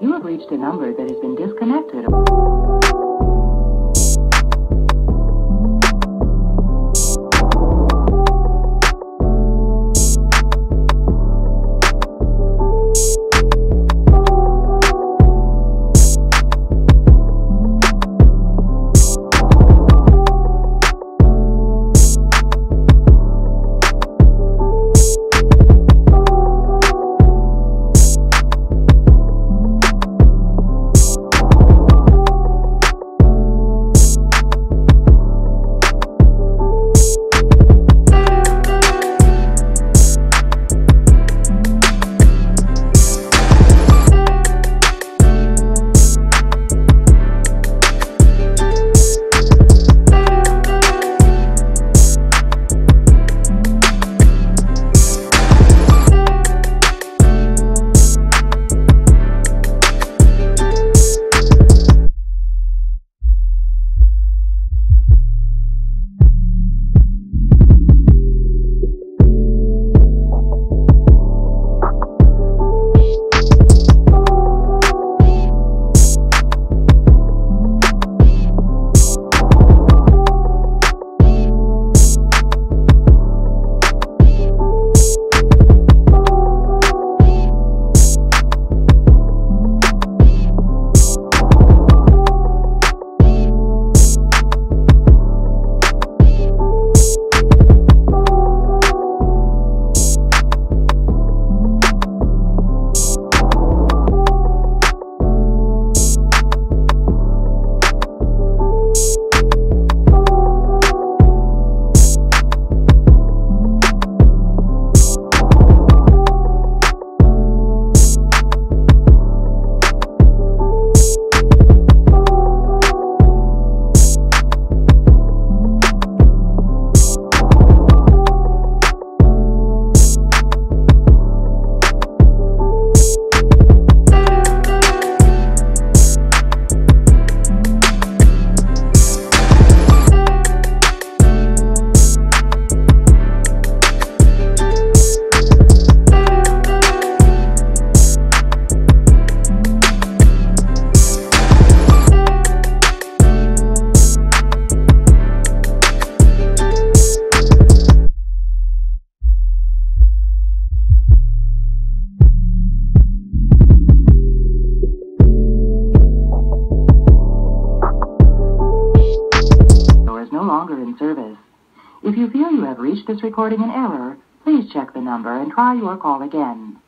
You have reached a number that has been disconnected. If you feel you have reached this recording in error, please check the number and try your call again.